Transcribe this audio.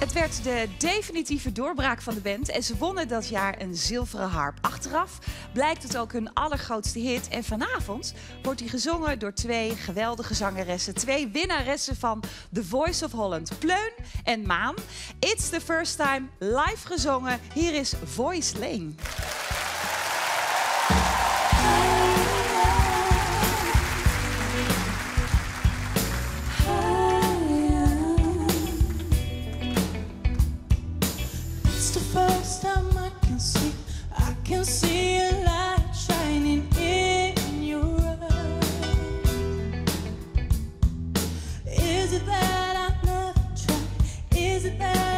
Het werd de definitieve doorbraak van de band en ze wonnen dat jaar een zilveren harp. Achteraf blijkt het ook hun allergrootste hit en vanavond wordt die gezongen door twee geweldige zangeressen. Twee winnaressen van The Voice of Holland, Pleun en Maan. It's the first time, live gezongen. Hier is Loïs Lane. Is it bad?